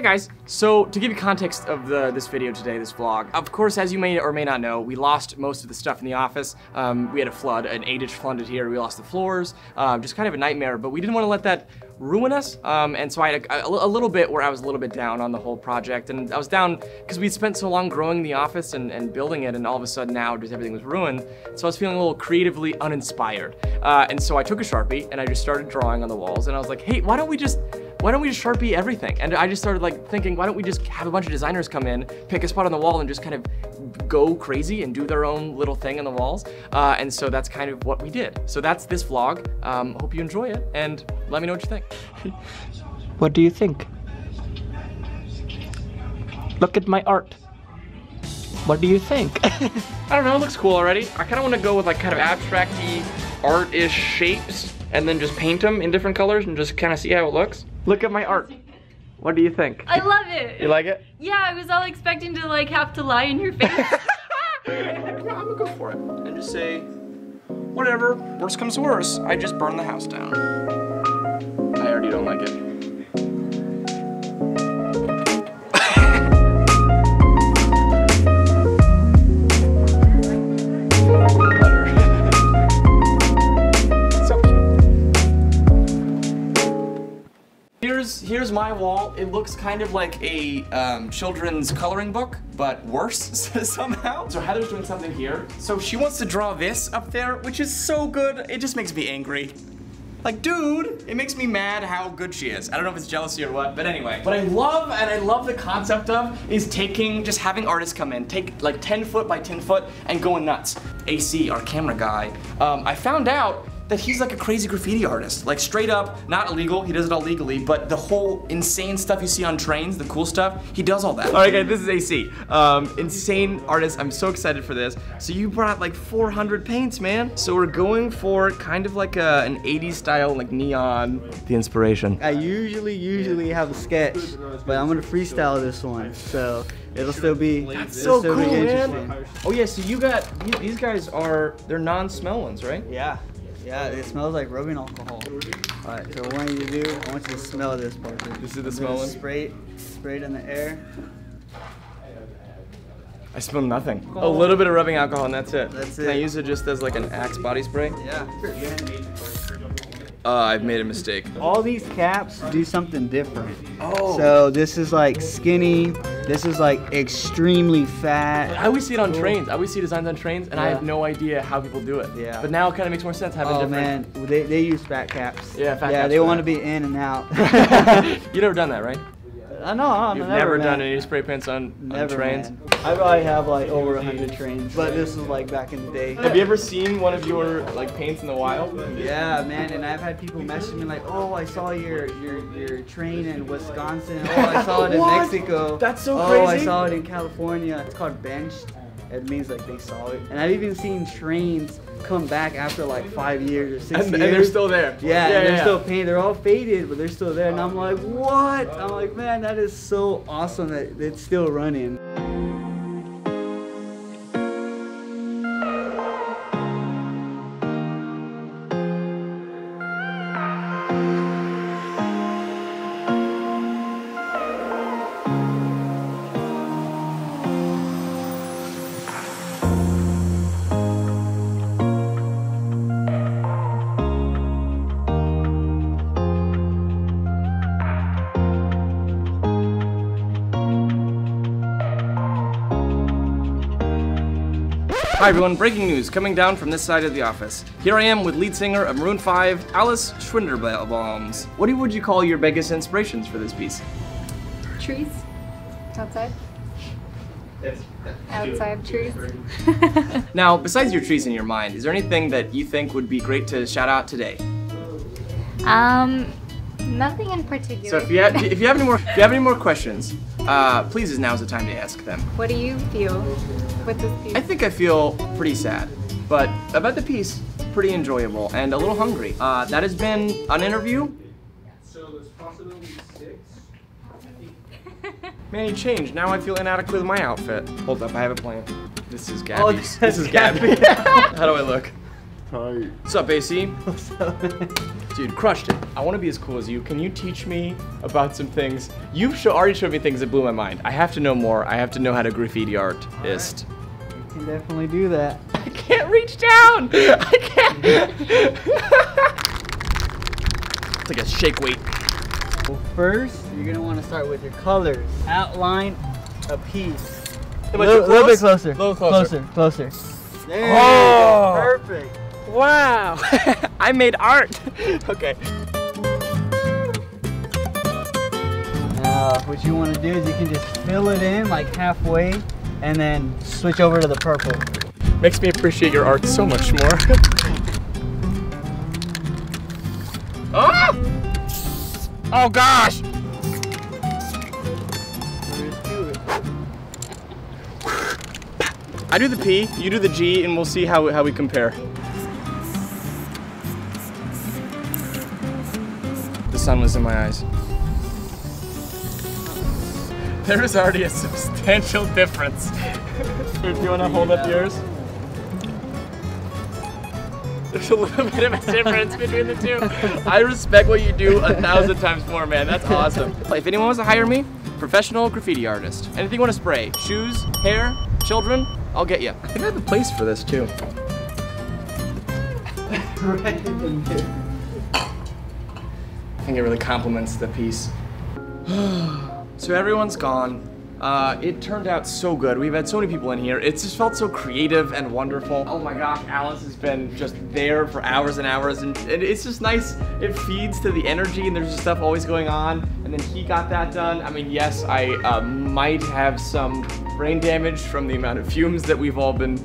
Hey guys, so to give you context of this video today, this vlog, of course, as you may or may not know, we lost most of the stuff in the office. We had a flood, an 8-inch flooded here, we lost the floors, just kind of a nightmare, but we didn't want to let that ruin us, and so I had a little bit where I was a little bit down on the whole project, and I was down because we'd spent so long growing the office and building it, and all of a sudden now just everything was ruined, so I was feeling a little creatively uninspired, and so I took a Sharpie and I just started drawing on the walls, and I was like, hey, why don't we just Sharpie everything? And I just started like thinking, why don't we just have a bunch of designers come in, pick a spot on the wall and just kind of go crazy and do their own little thing on the walls. And so that's kind of what we did. So that's this vlog. Hope you enjoy it and let me know what you think. What do you think? Look at my art. What do you think? I don't know, it looks cool already. I kind of want to go with like kind of abstract-y, art-ish shapes and then just paint them in different colors and just kind of see how it looks. Look at my art. What do you think? I love it. You like it? Yeah, I was all expecting to like have to lie in your face. No, I'm gonna go for it and just say, whatever, worse comes to worse, I just burn the house down. I already don't like it. Here's my wall. It looks kind of like a children's coloring book, but worse somehow. So Heather's doing something here. So she wants to draw this up there, which is so good. It just makes me angry. Like, dude, it makes me mad how good she is. I don't know if it's jealousy or what, but anyway. What I love, and I love the concept of, is just having artists come in, take like 10 foot by 10 foot and going nuts. AC, our camera guy, I found out that he's like a crazy graffiti artist. Like straight up, not illegal, he does it all legally, but the whole insane stuff you see on trains, the cool stuff, he does all that. All right guys, this is AC. Insane artist, I'm so excited for this. So you brought like 400 paints, man. So we're going for kind of like an 80s style, like neon. The inspiration. I usually have a sketch, but I'm gonna freestyle this one, so. It'll still be, that's so cool, man. Oh yeah, so you got, these guys are, they're non-smell ones, right? Yeah. Yeah, it smells like rubbing alcohol. Alright, so what I want you to do, I want you to smell this, Parker. This is the smell one? Spray it in the air. I smell nothing. A little bit of rubbing alcohol and that's it. That's it. Can I use it just as like an Axe body spray? Yeah. I've made a mistake. All these caps do something different. Oh. So this is like skinny. This is like extremely fat. I always see it on trains. I always see designs on trains, and yeah. I have no idea how people do it. Yeah. But now it kind of makes more sense having different. Oh man, they use fat caps. Yeah, fat caps. Yeah, they want to be in and out. You've never done that, right? No, you've never done any spray prints on trains? Man. I probably have like over 100 trains, but this is like back in the day. Have you ever seen one of your like paints in the wild? Yeah, man, and I've had people message me like, oh, I saw your train in Wisconsin. Oh, I saw it in Mexico. That's so crazy. Oh, I saw it in California. It's called benched. It means like they saw it. And I've even seen trains come back after like 5 years or 6 years. And they're still there. Yeah, and they're still painted. They're all faded, but they're still there. And I'm like, what? I'm like, man, that is so awesome that it's still running. Hi everyone, breaking news coming down from this side of the office. Here I am with lead singer of Maroon 5, Alice Schwinderbaums. What would you call your biggest inspirations for this piece? Trees. Outside. Outside trees. Now, besides your trees in your mind, is there anything that you think would be great to shout out today? Nothing in particular. So if you have any more questions, please, now's the time to ask them. What do you feel with this piece? I think I feel pretty sad, but about the piece, pretty enjoyable and a little hungry. That has been an interview. So there's possibility 6. Man, you changed. Now I feel inadequate with my outfit. Hold up, I have a plan. This is Gabby. Oh, this is Gabby. How do I look? Tight. What's up, AC? What's up? Dude, crushed it. I want to be as cool as you. Can you teach me about some things? You've already showed me things that blew my mind. I have to know more. I have to know how to graffiti artist. Right. You can definitely do that. I can't reach down. I can't. It's like a shake weight. Well, first, you're going to want to start with your colors. Outline a piece. A little bit closer. A little closer. Closer. There you go. Perfect. Wow, I made art. Okay. Now, what you want to do is you can just fill it in like halfway and then switch over to the purple. Makes me appreciate your art so much more. Oh! Oh gosh! I do the P, you do the G, and we'll see how we compare. The sun was in my eyes. There is already a substantial difference. Do you want to hold up yours? There's a little bit of a difference between the two. I respect what you do 1,000 times more, man. That's awesome. If anyone wants to hire me, professional graffiti artist. Anything you want to spray, shoes, hair, children, I'll get you. I think I have a place for this too. Right in there. I think it really complements the piece. So everyone's gone. It turned out so good. We've had so many people in here. It's just felt so creative and wonderful. Oh my gosh, Alice has been just there for hours and hours, and it's just nice. It feeds to the energy, and there's just stuff always going on. And then he got that done. I mean, yes, I might have some brain damage from the amount of fumes that we've all been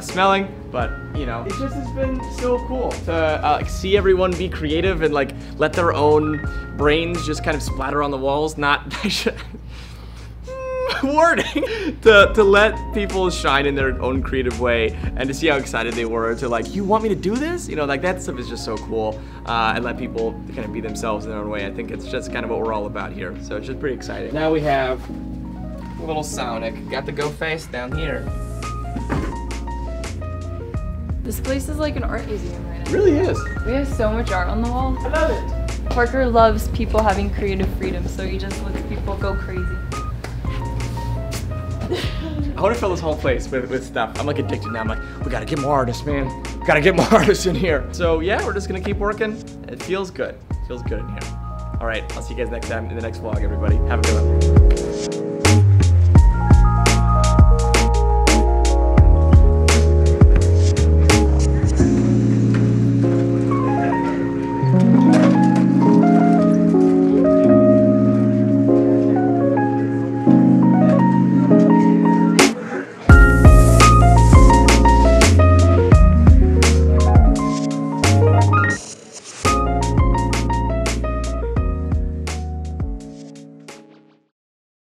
smelling, but you know, it just has been so cool to see everyone be creative and like let their own brains just kind of splatter on the walls, not wording, to let people shine in their own creative way and to see how excited they were to like, you want me to do this? You know, like that stuff is just so cool, and let people kind of be themselves in their own way. I think it's just kind of what we're all about here. So it's just pretty exciting. Now we have little Sonic. Got the go face down here. This place is like an art museum right now. It really is. We have so much art on the wall. I love it. Parker loves people having creative freedom, so he just lets people go crazy. I want to fill this whole place with stuff. I'm like addicted now. I'm like, we gotta get more artists, man. We gotta get more artists in here. So yeah, we're just gonna keep working. It feels good. It feels good in here. All right, I'll see you guys next time in the next vlog, everybody. Have a good one.